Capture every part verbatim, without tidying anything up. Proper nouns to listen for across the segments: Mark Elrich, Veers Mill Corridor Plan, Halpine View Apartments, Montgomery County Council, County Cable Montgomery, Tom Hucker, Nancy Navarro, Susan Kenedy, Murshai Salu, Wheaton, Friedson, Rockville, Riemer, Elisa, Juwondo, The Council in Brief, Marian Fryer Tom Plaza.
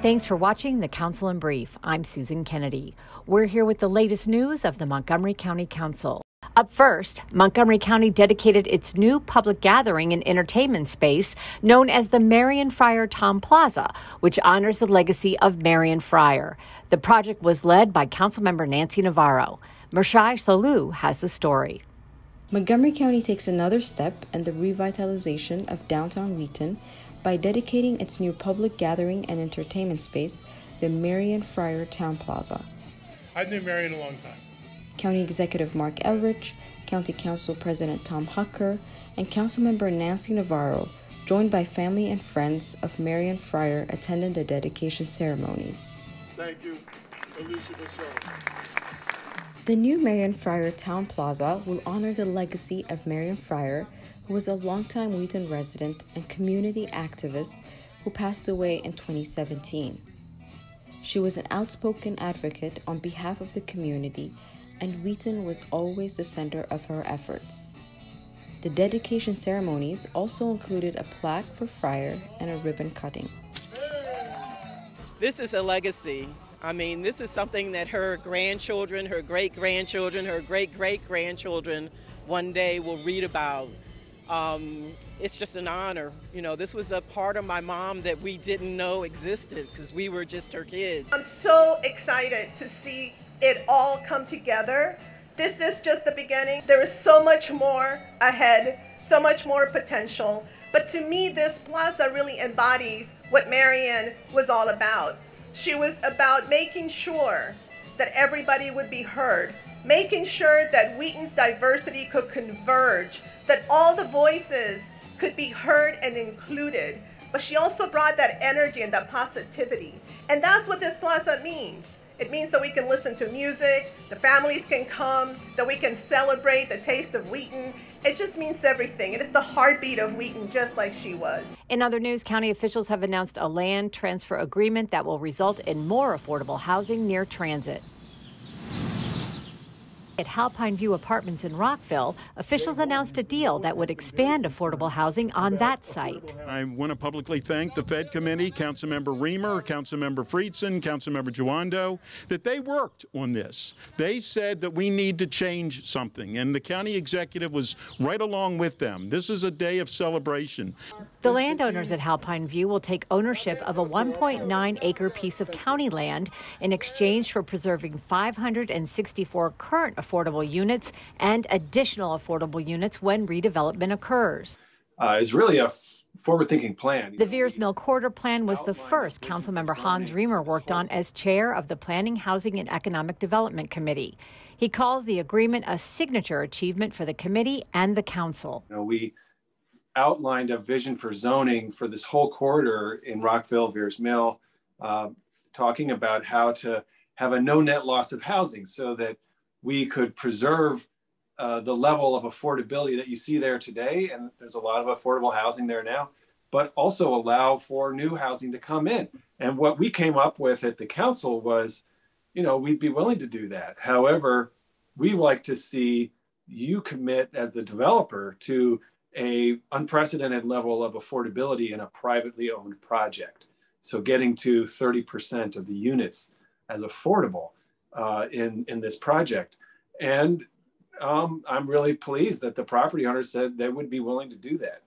Thanks for watching the Council in Brief. I'm Susan Kenedy. We're here with the latest news of the Montgomery County Council. Up first, Montgomery County dedicated its new public gathering and entertainment space known as the Marian Fryer Tom Plaza, which honors the legacy of Marian Fryer. The project was led by Councilmember Nancy Navarro. Murshai Salu has the story. Montgomery County takes another step in the revitalization of downtown Wheaton by dedicating its new public gathering and entertainment space, the Marian Fryer Town Plaza. I've known Marian a long time. County Executive Mark Elrich, County Council President Tom Hucker, and Councilmember Nancy Navarro, joined by family and friends of Marian Fryer, attended the dedication ceremonies. Thank you, Elisa. The new Marian Fryer Town Plaza will honor the legacy of Marian Fryer, who was a longtime Wheaton resident and community activist who passed away in twenty seventeen. She was an outspoken advocate on behalf of the community, and Wheaton was always the center of her efforts. The dedication ceremonies also included a plaque for Fryer and a ribbon cutting. This is a legacy. I mean, this is something that her grandchildren, her great-grandchildren, her great-great-grandchildren one day will read about. Um, it's just an honor. You know, this was a part of my mom that we didn't know existed because we were just her kids. I'm so excited to see it all come together. This is just the beginning. There is so much more ahead, so much more potential. But to me, this plaza really embodies what Marian was all about. She was about making sure that everybody would be heard, making sure that Wheaton's diversity could converge, that all the voices could be heard and included. But she also brought that energy and that positivity. And that's what this plaza means. It means that we can listen to music, the families can come, that we can celebrate the taste of Wheaton. It just means everything. It is the heartbeat of Wheaton, just like she was. In other news, county officials have announced a land transfer agreement that will result in more affordable housing near transit. At Halpine View Apartments in Rockville, officials announced a deal that would expand affordable housing on that site. I want to publicly thank the Fed Committee, Councilmember Riemer, Councilmember Friedson, Councilmember Juwondo, that they worked on this. They said that we need to change something, and the county executive was right along with them. This is a day of celebration. The landowners at Halpine View will take ownership of a one point nine acre piece of county land in exchange for preserving five hundred sixty-four current affordable units and additional affordable units when redevelopment occurs. Uh, it's really a forward-thinking plan. The Veers Mill Corridor Plan was the first Councilmember Hans Riemer worked on as chair of the Planning, Housing, and Economic Development Committee. He calls the agreement a signature achievement for the committee and the council. You know, we outlined a vision for zoning for this whole corridor in Rockville, Veers Mill, uh, talking about how to have a no net loss of housing so that we could preserve uh, the level of affordability that you see there today, and there's a lot of affordable housing there now, but also allow for new housing to come in. And what we came up with at the council was, you know, we'd be willing to do that. However, we like to see you commit as the developer to an unprecedented level of affordability in a privately owned project. So getting to thirty percent of the units as affordable Uh, in, in this project. And um, I'm really pleased that the property owner said they would be willing to do that.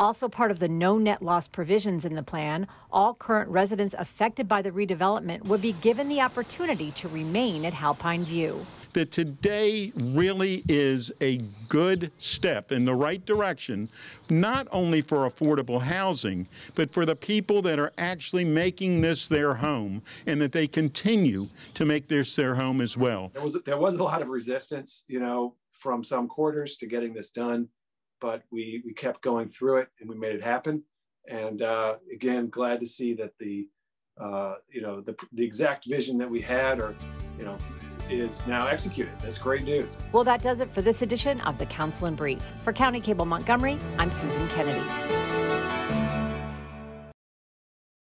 Also part of the no net loss provisions in the plan, all current residents affected by the redevelopment would be given the opportunity to remain at Halpine View. That today really is a good step in the right direction, not only for affordable housing, but for the people that are actually making this their home and that they continue to make this their home as well. There was, there was a lot of resistance, you know, from some quarters to getting this done, but we, we kept going through it and we made it happen. And uh, again, glad to see that the, uh, you know, the, the exact vision that we had or, you know, is now executed. That's great news. Well, that does it for this edition of the Council in Brief. For County Cable Montgomery, I'm Susan Kenedy.